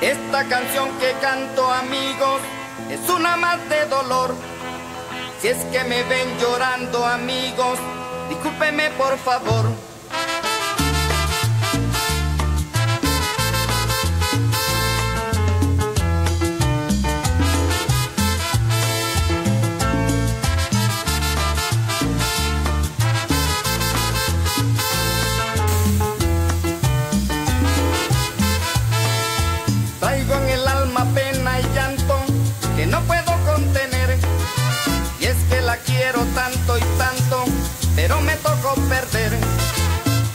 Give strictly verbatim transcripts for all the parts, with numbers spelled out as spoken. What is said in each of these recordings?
Esta canción que canto, amigos, es una más de dolor. Si es que me ven llorando, amigos, discúlpenme por favor. Traigo en el alma pena y llanto que no puedo contener. Y es que la quiero tanto y tanto, pero me tocó perder.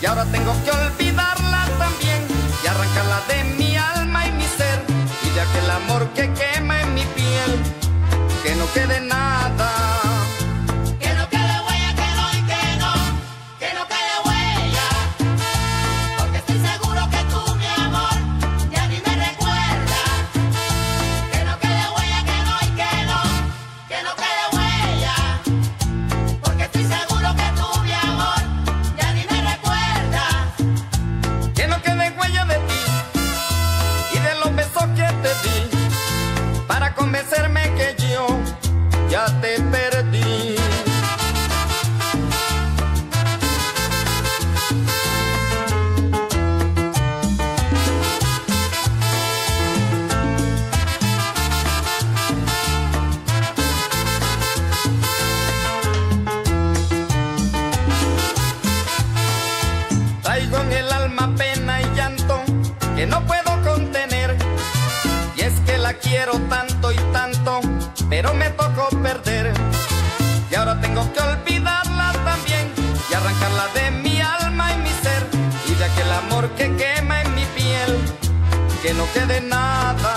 Y ahora tengo que olvidarla también y arrancarla de mi alma y mi ser. Y de aquel amor que quema en mi piel, que no quede nada. Con el alma pena y llanto que no puedo contener. Y es que la quiero tanto y tanto, pero me tocó perder. Y ahora tengo que olvidarla también y arrancarla de mi alma y mi ser. Y de aquel amor que quema en mi piel, que no quede nada.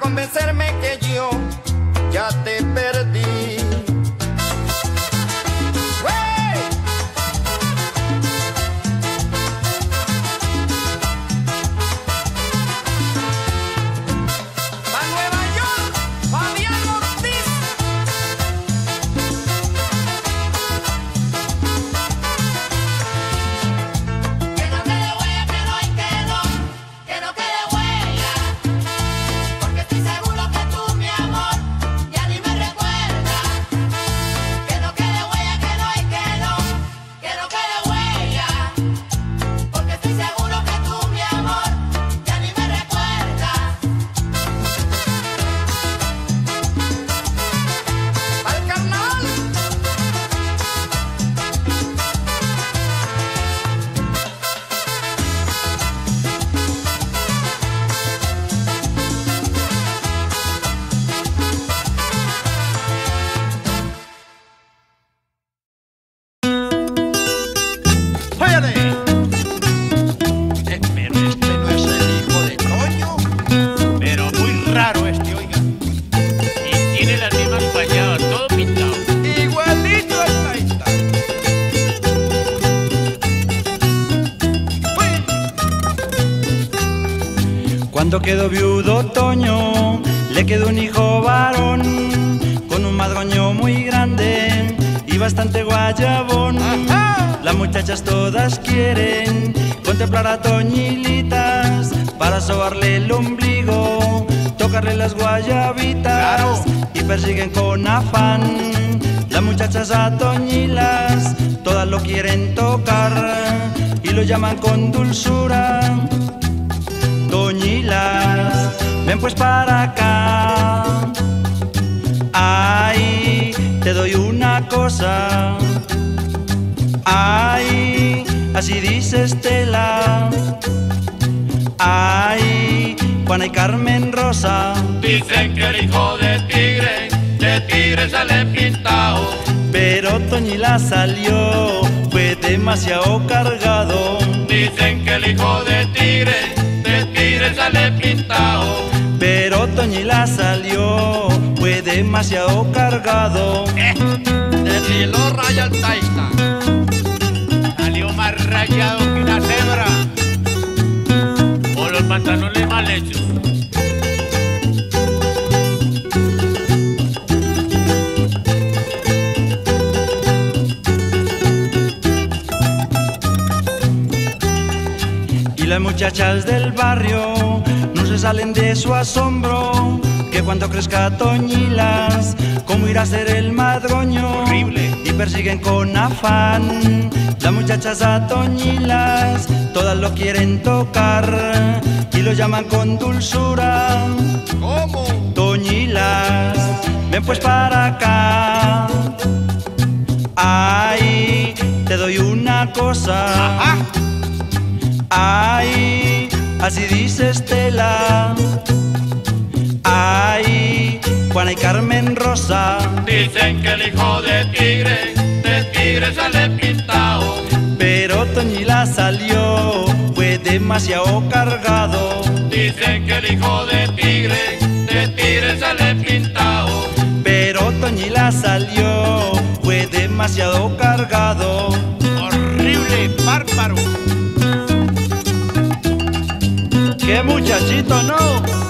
Convencerme que yo ya te perdí. ¡Hey! ¡Pa' Nueva York! ¡Fabián Ortiz! Que no quede huella, que no hay, que no, que no quede huella. Cuando quedó viudo Toño, le quedó un hijo varón, con un madroño muy grande y bastante guayabón. ¡Ajá! Las muchachas todas quieren contemplar a Toñilitas, para sobarle el ombligo, tocarle las guayabitas. ¡Claro! Y persiguen con afán las muchachas a Toñilas, todas lo quieren tocar y lo llaman con dulzura: Toñilas, ven pues para acá, ay, te doy una cosa, ay, así dice Estela, ay, Juana y Carmen Rosa. Dicen que el hijo de tigre, de tigre sale pintado, pero Toñilas salió, fue demasiado cargado. Dicen que el hijo de tigre, de tigre sale pintado, pero Toñilas salió, puede demasiado cargado. Eh, el hilo raya al taita, salió más rayado que una cebra, o los pantalones mal hechos. Y las muchachas del barrio no se salen de su asombro, que cuando crezca Toñilas, cómo irá a ser el madroño. Horrible. Y persiguen con afán las muchachas a Toñilas, todas lo quieren tocar y lo llaman con dulzura. ¿Cómo? Toñilas, ven pues para acá. Ay, te doy una cosa. Ajá. Ay, así dice Estela. Ay, Juana y Carmen Rosa. Dicen que el hijo de tigre, de tigre sale pintado, pero Toñila salió, fue demasiado cargado. Dicen que el hijo de tigre, de tigre sale pintado, pero Toñila salió, fue demasiado cargado. Horrible, bárbaro. ¡Qué muchachito, no!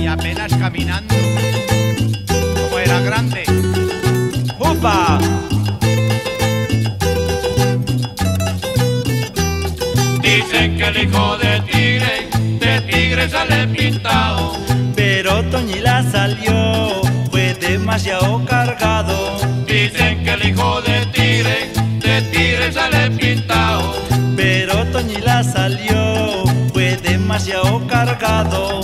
Y apenas caminando, como era grande. ¡Upa! Dicen que el hijo de tigre, de tigre sale pintado, pero Toñila salió, fue demasiado cargado. Dicen que el hijo de tigre, de tigre sale pintado, pero Toñila salió, demasiado cargado.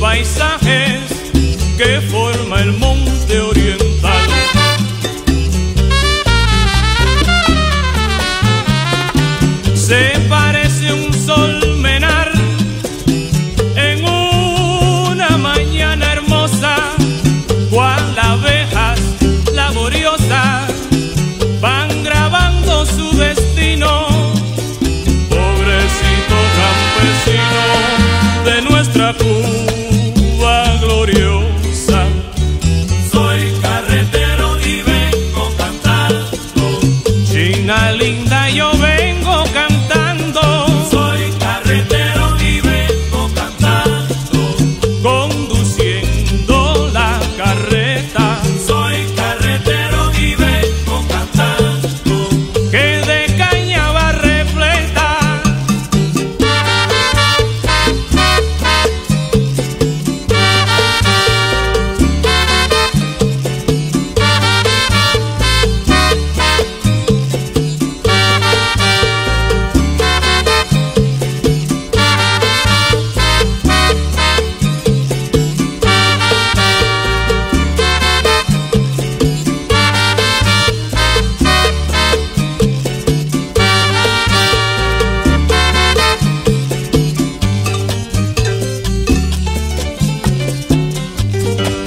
Paisajes que forma el monte oriental. Se parece un sol menar en una mañana hermosa, cual abejas laboriosas van grabando su destino. Pobrecito campesino de nuestra cuna.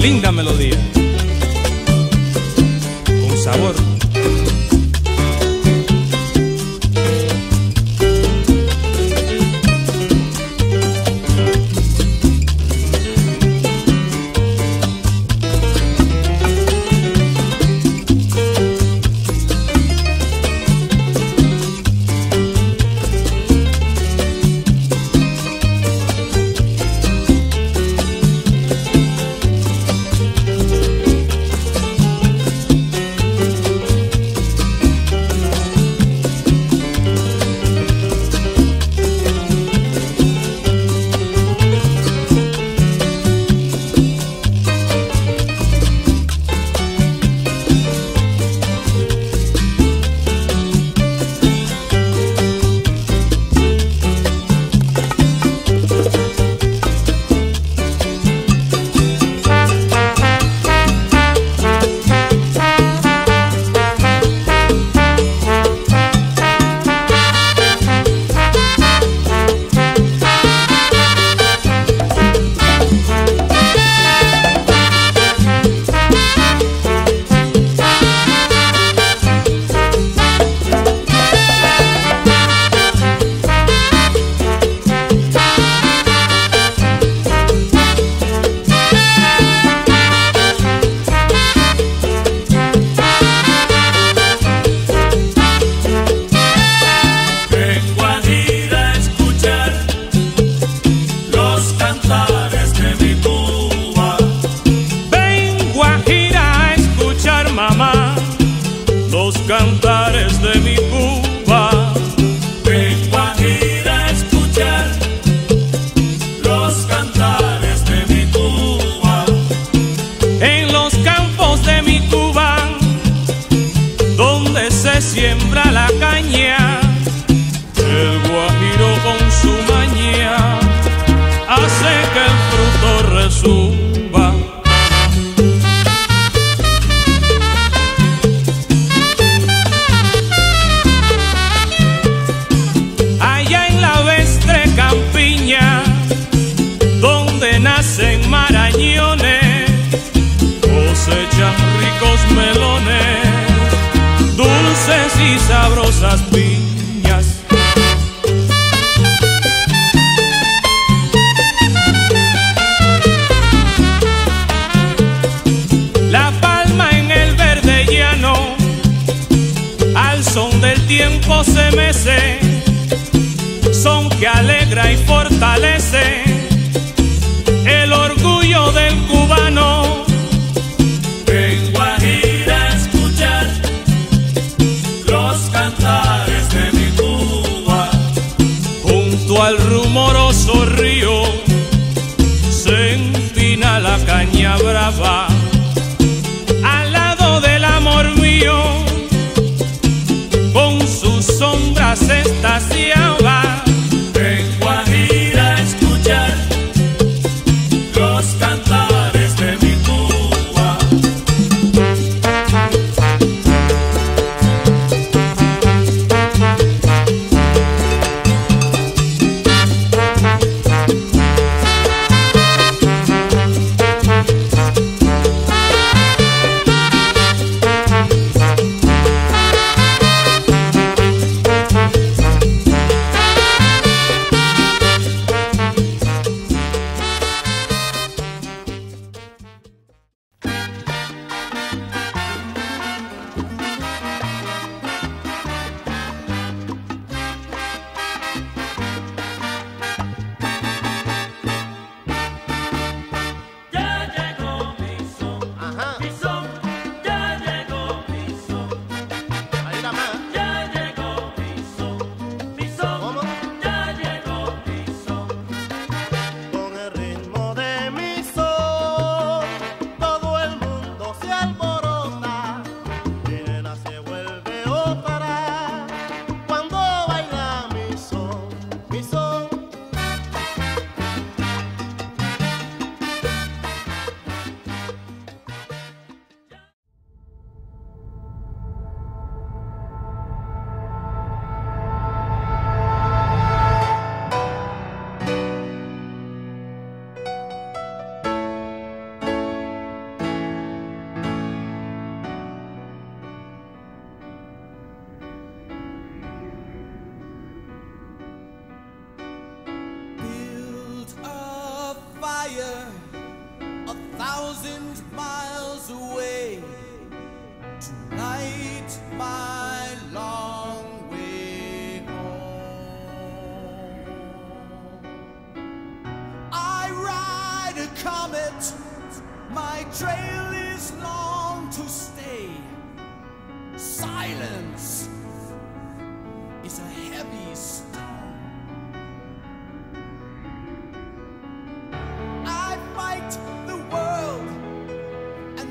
Linda melodía, con sabor. cantares de mi Cuba. Vengo aquí a escuchar los cantares de mi Cuba. En los campos de mi Cuba, donde se siembra la caña, el guajiro con su maña hace que el fruto resume. Nacen marañones, cosechan ricos melones, dulces y sabrosas piñas. La palma en el verde llano, al son del tiempo se mece, son que alegra y fortalece el orgullo del cubano. Vengo a ir a escuchar los cantares de mi Cuba. Junto al rumoroso río se empina la caña brava. Al lado del amor mío, con sus sombras estaciaba. Vengo a ir a escuchar cantares de mi Cuba.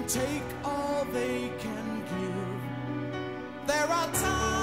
Take all they can give. There are times